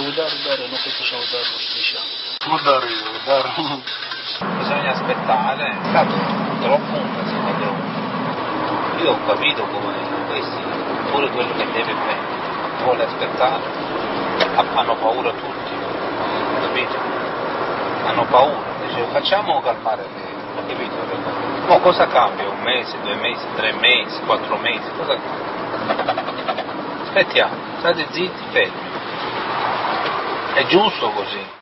udaru, ma questo c'è udaru, diciamo. Udaru. Bisogna aspettare, infatti troppo io ho capito come questi, pure quello che deve vuole aspettare, hanno paura tutti, capito? Hanno paura, dice facciamo calmare le, capito? Ma cosa cambia? 1 mese, 2 mesi, 3 mesi, 4 mesi, cosa cambia? Aspettiamo, state zitti, fermi. È giusto così.